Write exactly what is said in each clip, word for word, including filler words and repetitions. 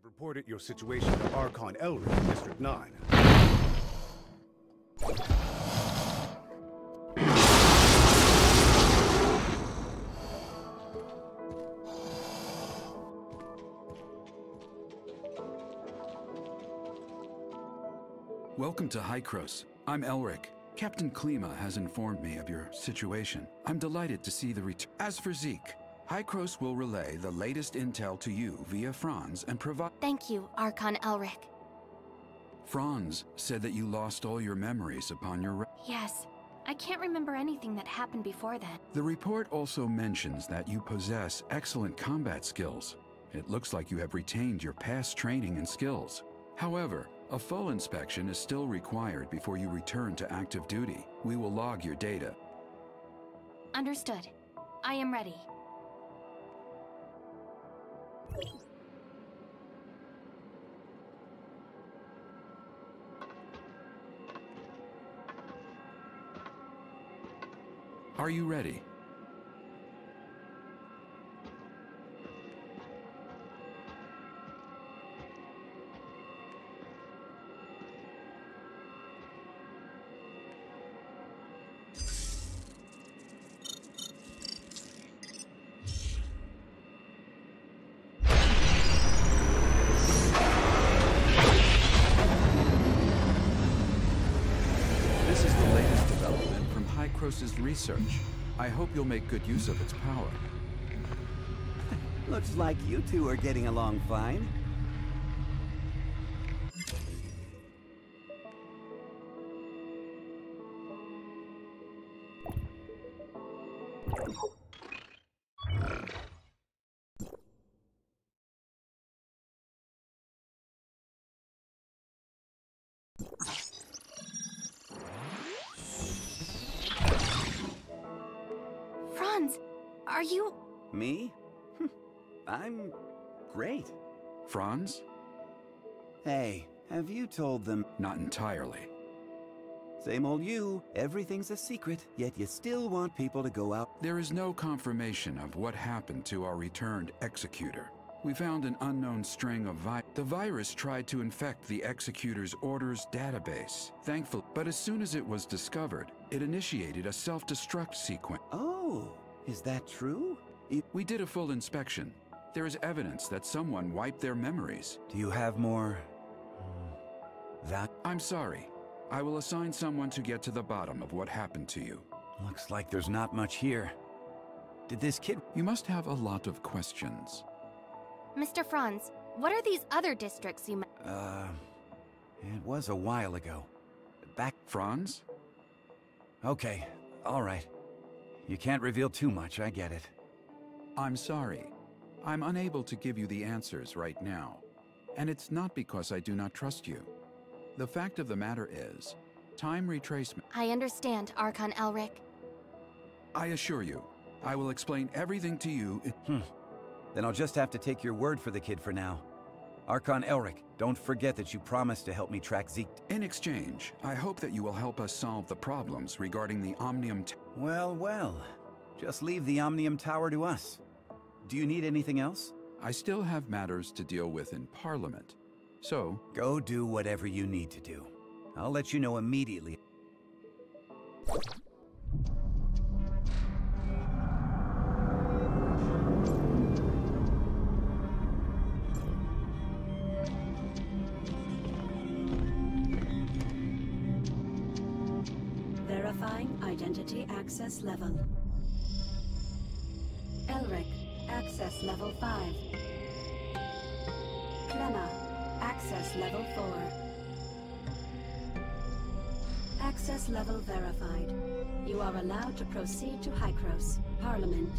I've reported your situation to Archon Elric, District nine. Welcome to Hykros. I'm Elric. Captain Klima has informed me of your situation. I'm delighted to see the return. As for Zeke, Hykros will relay the latest intel to you via Franz and provide— Thank you, Archon Elric. Franz said that you lost all your memories upon your— Yes. I can't remember anything that happened before that. The report also mentions that you possess excellent combat skills. It looks like you have retained your past training and skills. However, a full inspection is still required before you return to active duty. We will log your data. Understood. I am ready. Are you ready? Research. I hope you'll make good use of its power. Looks like you two are getting along fine. Are you... Me? I'm... great. Franz? Hey, have you told them... Not entirely. Same old you. Everything's a secret, yet you still want people to go out... There is no confirmation of what happened to our returned executor. We found an unknown string of vi... The virus tried to infect the executor's orders database, thankfully. But as soon as it was discovered, it initiated a self-destruct sequence. Oh... Is that true? It we did a full inspection. There is evidence that someone wiped their memories. Do you have more... that... I'm sorry. I will assign someone to get to the bottom of what happened to you. Looks like there's not much here. Did this kid... You must have a lot of questions. Mister Franz, what are these other districts you... Uh... It was a while ago. Back... Franz? Okay. All right. You can't reveal too much, I get it. I'm sorry. I'm unable to give you the answers right now. And it's not because I do not trust you. The fact of the matter is, time retracement... I understand, Archon Elric. I assure you, I will explain everything to you in... Hmm. Then I'll just have to take your word for the kid for now. Archon Elric, don't forget that you promised to help me track Zeke. In exchange, I hope that you will help us solve the problems regarding the Omnium... Well, well. Just leave the Omnium Tower to us. Do you need anything else? I still have matters to deal with in Parliament, so... Go do whatever you need to do. I'll let you know immediately. Identity access level. Elric, access level five. Clemma, access level four. Access level verified. You are allowed to proceed to Hykros, Parliament.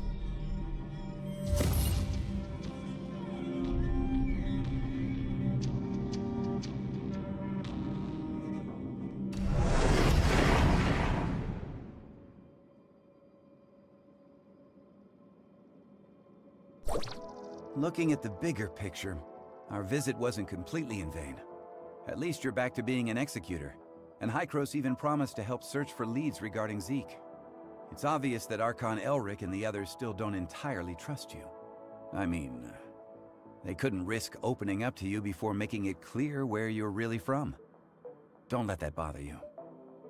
Looking at the bigger picture, our visit wasn't completely in vain. At least you're back to being an executor, and Hykros even promised to help search for leads regarding Zeke. It's obvious that Archon Elric and the others still don't entirely trust you. I mean, They couldn't risk opening up to you before making it clear where you're really from. Don't let that bother you.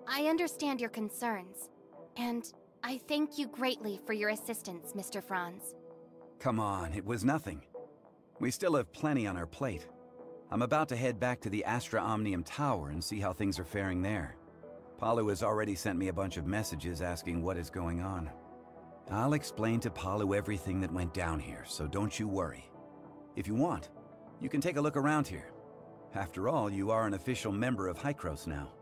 I understand your concerns, and I thank you greatly for your assistance, Mister Franz. Come on, it was nothing. We still have plenty on our plate. I'm about to head back to the Astra Omnium Tower and see how things are faring there. Paulo has already sent me a bunch of messages asking what is going on. I'll explain to Paulo everything that went down here, so don't you worry. If you want, you can take a look around here. After all, you are an official member of Hykros now.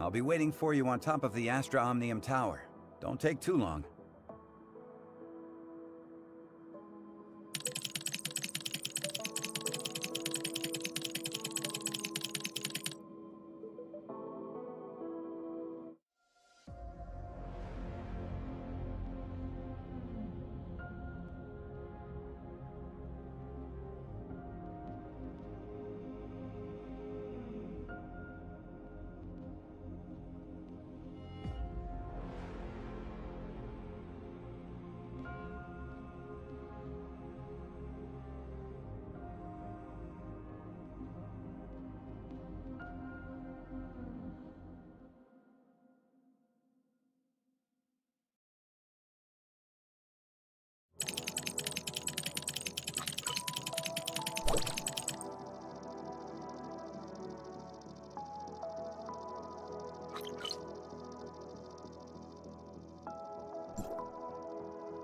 I'll be waiting for you on top of the Astra Omnium Tower. Don't take too long.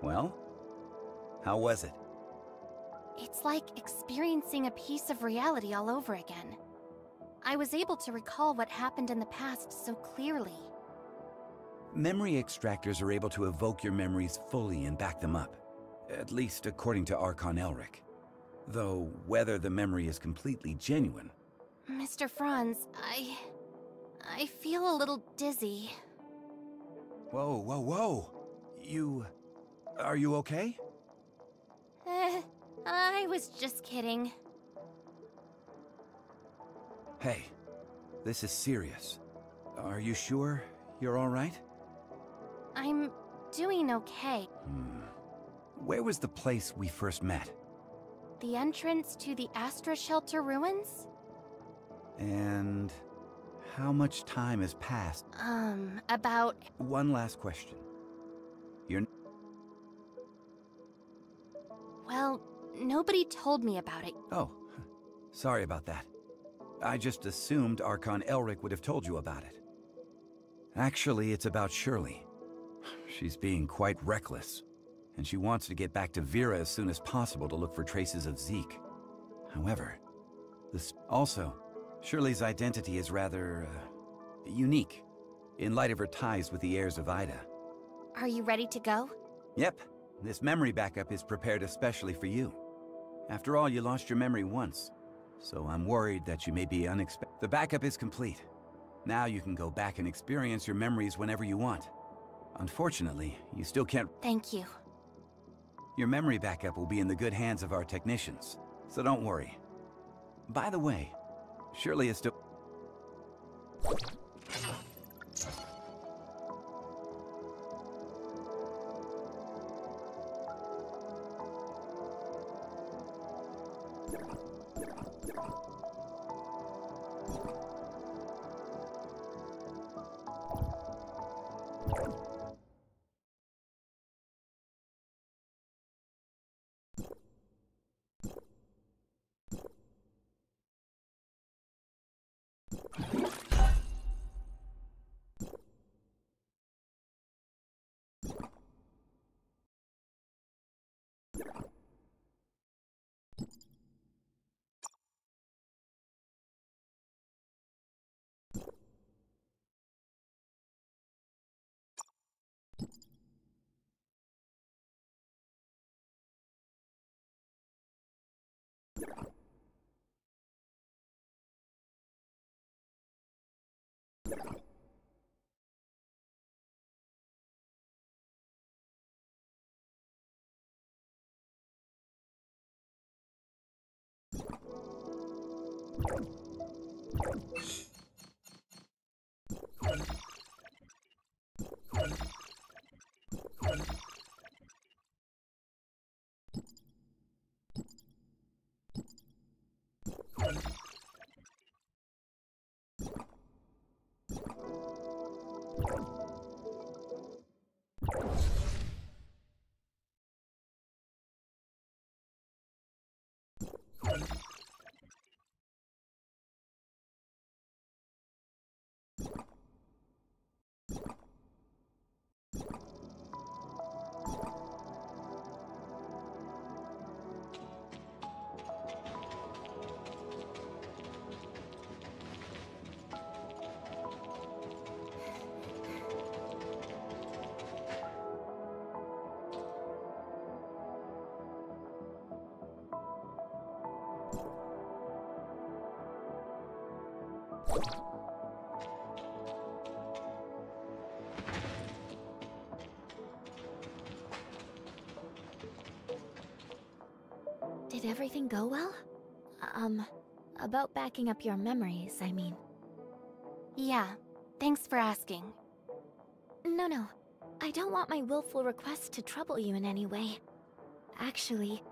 Well, how was it? It's like experiencing a piece of reality all over again. I was able to recall what happened in the past so clearly. Memory extractors are able to evoke your memories fully and back them up, at least according to Archon Elric. Though whether the memory is completely genuine... Mister Franz, I... I feel a little dizzy. Whoa, whoa, whoa! You... Are you okay? Uh, I was just kidding. Hey, this is serious. Are you sure you're all right? I'm doing okay. Hmm. Where was the place we first met? The entrance to the Astra Shelter ruins? And how much time has passed? Um, about... One last question. You're... Well, nobody told me about it. Oh, sorry about that. I just assumed Archon Elric would have told you about it. Actually, it's about Shirley. She's being quite reckless, and she wants to get back to Vera as soon as possible to look for traces of Zeke. However, this also, Shirley's identity is rather uh, unique, in light of her ties with the heirs of Ida. Are you ready to go? Yep. This memory backup is prepared especially for you. After all, you lost your memory once, so I'm worried that you may be unexpected. The backup is complete. Now you can go back and experience your memories whenever you want. Unfortunately, you still can't- Thank you. Your memory backup will be in the good hands of our technicians, so don't worry. By the way, Shirley is still- Did everything go well? Um, about backing up your memories, I mean. Yeah, thanks for asking. No, no. I don't want my willful request to trouble you in any way. Actually,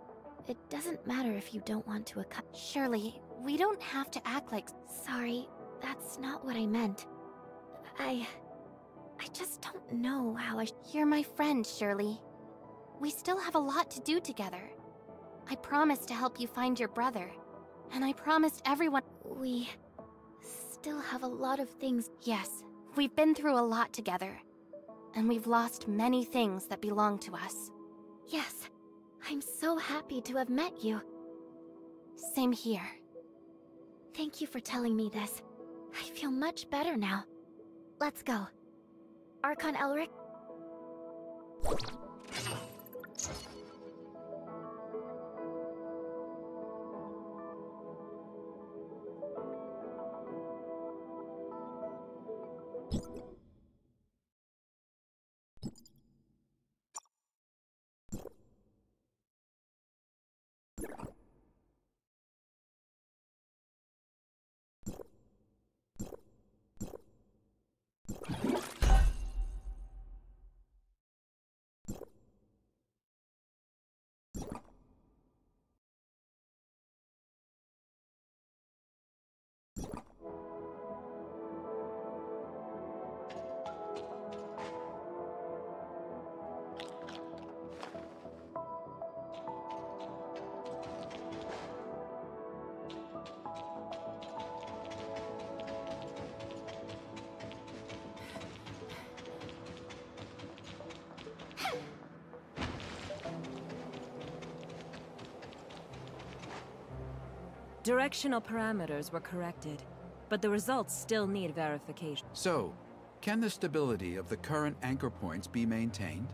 it doesn't matter if you don't want to accompany. Shirley, we don't have to act like— Sorry, that's not what I meant. I... I just don't know how I— You're my friend, Shirley. We still have a lot to do together. I promised to help you find your brother. And I promised everyone— We... still have a lot of things— Yes, we've been through a lot together. And we've lost many things that belong to us. Yes, I'm so happy to have met you. Same here. Thank you for telling me this. I feel much better now. Let's go. Archon Elric? Directional parameters were corrected, but the results still need verification. So, can the stability of the current anchor points be maintained?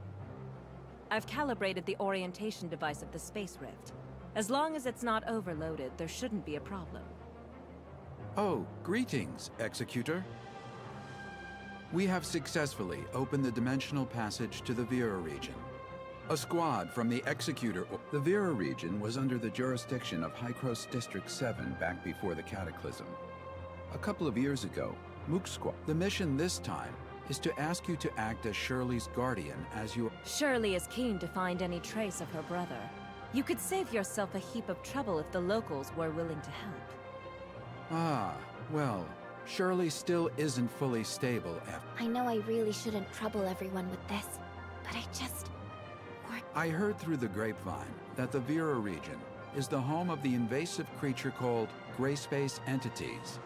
I've calibrated the orientation device of the space rift. As long as it's not overloaded, there shouldn't be a problem. Oh, greetings, Executor. We have successfully opened the dimensional passage to the Vera region. A squad from the Executor... The Vera region was under the jurisdiction of Hykros District seven back before the Cataclysm. A couple of years ago, Mook Squad... The mission this time is to ask you to act as Shirley's guardian as you... Shirley is keen to find any trace of her brother. You could save yourself a heap of trouble if the locals were willing to help. Ah, well, Shirley still isn't fully stable after... I know I really shouldn't trouble everyone with this, but I just... I heard through the grapevine that the Vera region is the home of the invasive creature called gray space entities.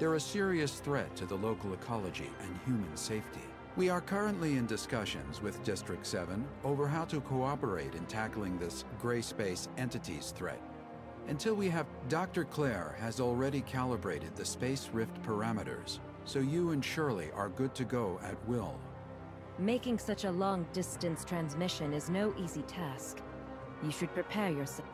They're a serious threat to the local ecology and human safety. We are currently in discussions with District seven over how to cooperate in tackling this gray space entities threat. Until we have... Doctor Claire has already calibrated the space rift parameters, so you and Shirley are good to go at will. Making such a long-distance transmission is no easy task. You should prepare yourself.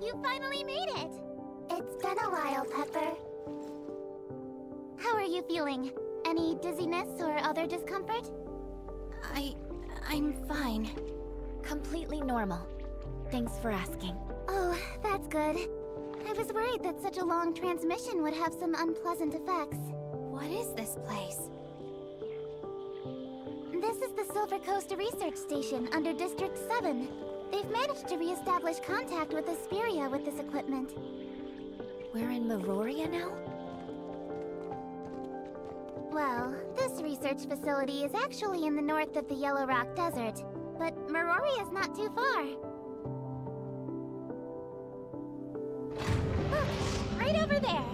You finally made it! It's been a while, Pepper. How are you feeling? Any dizziness or other discomfort? I... I'm fine. Completely normal. Thanks for asking. Oh, that's good. I was worried that such a long transmission would have some unpleasant effects. What is this place? This is the Silver Coast Research Station under District seven. They've managed to re-establish contact with Asperia with this equipment. We're in Maroria now? Well, this research facility is actually in the north of the Yellow Rock Desert, but Maroria's not too far. Look, right over there!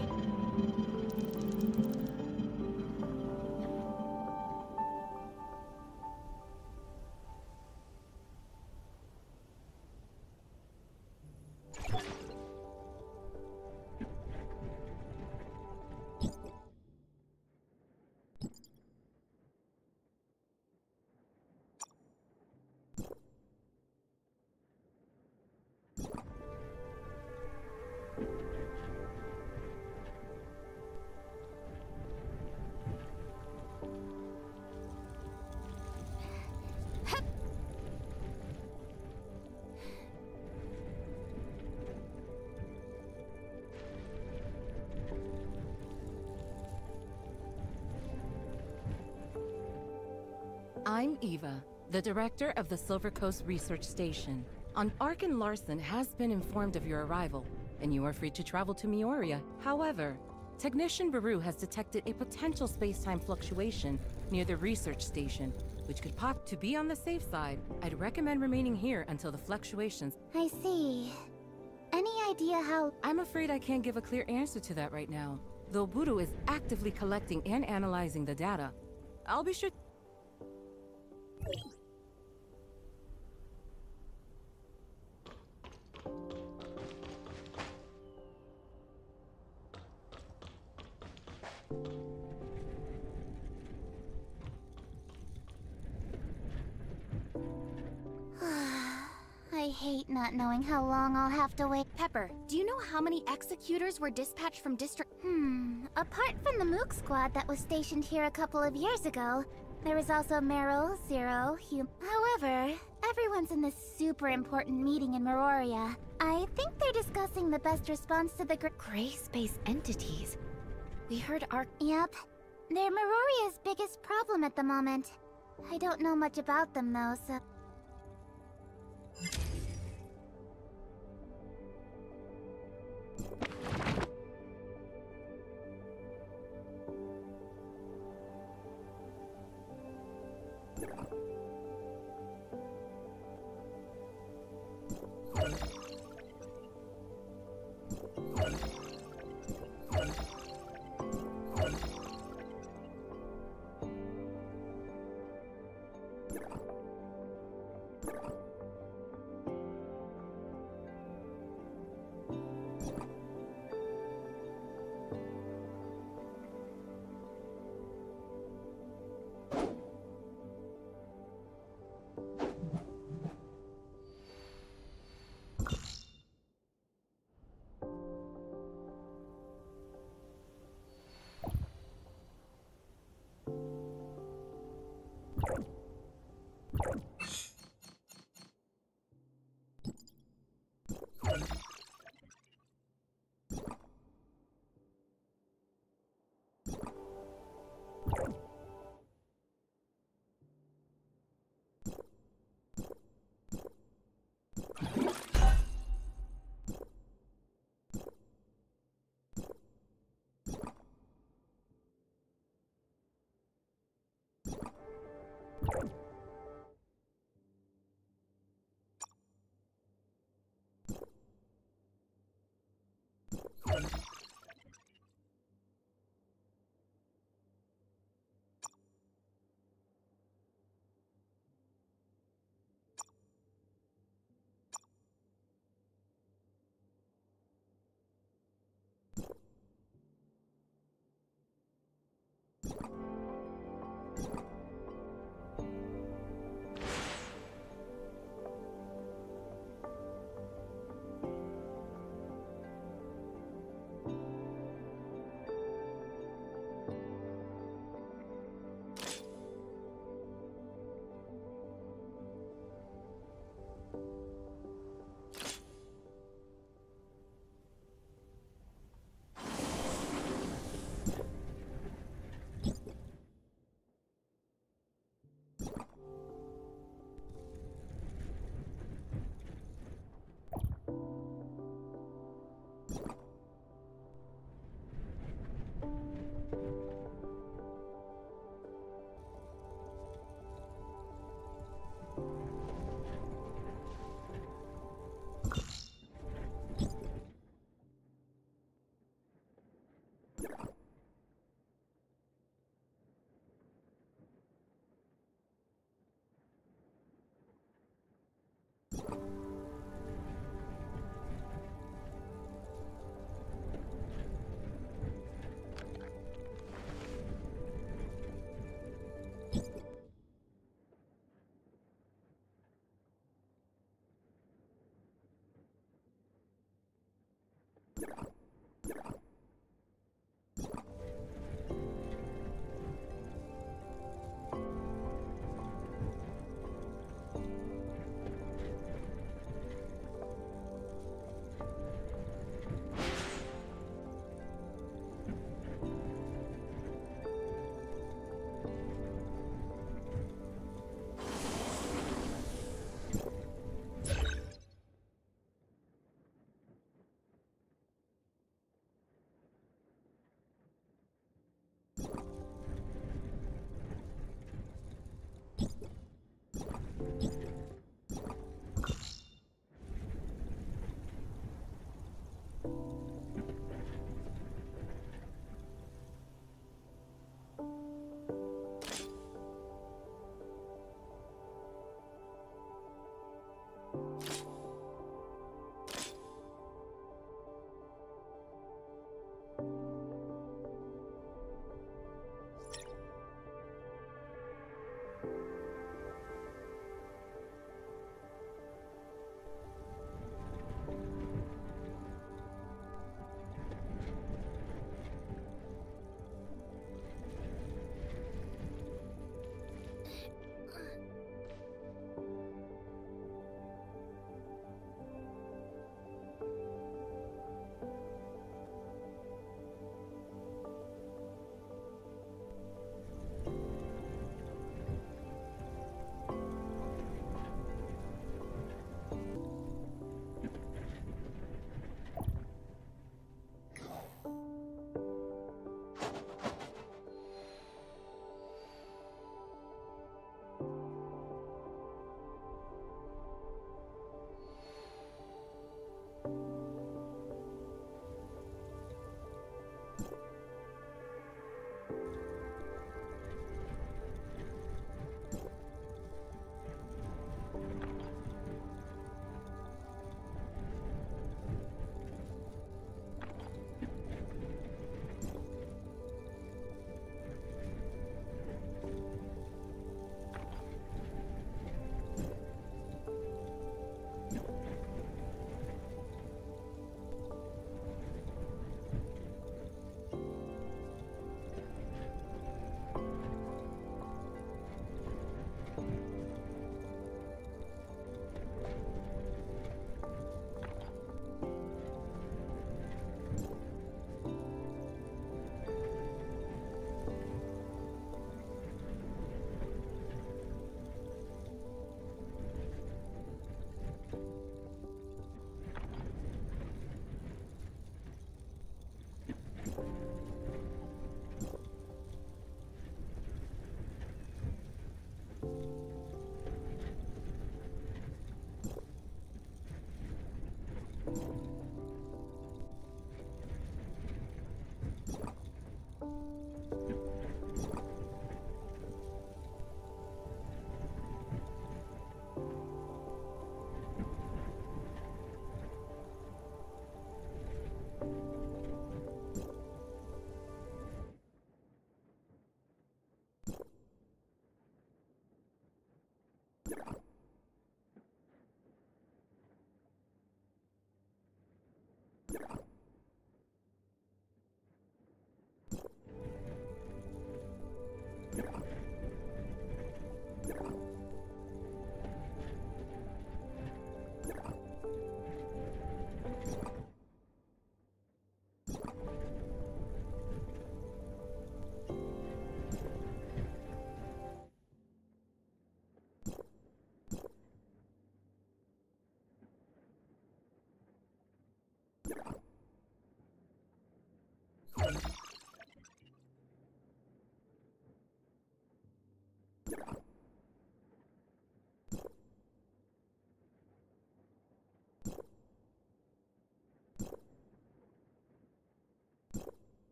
I'm Eva, the director of the Silver Coast Research Station. On Arkan Larsen has been informed of your arrival, and you are free to travel to Maroria. However, Technician Baru has detected a potential space-time fluctuation near the research station, which could pop to be on the safe side. I'd recommend remaining here until the fluctuations... I see. Any idea how... I'm afraid I can't give a clear answer to that right now, though Baru is actively collecting and analyzing the data. I'll be sure... I hate not knowing how long I'll have to wait. Pepper, do you know how many executors were dispatched from District... Hmm, apart from the Mook Squad that was stationed here a couple of years ago, there was also Meryl, Zero, Hum... However, everyone's in this super important meeting in Maroria. I think they're discussing the best response to the gr gray space entities. We heard our... Yep. They're Maroria's biggest problem at the moment. I don't know much about them though, so...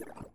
Yeah.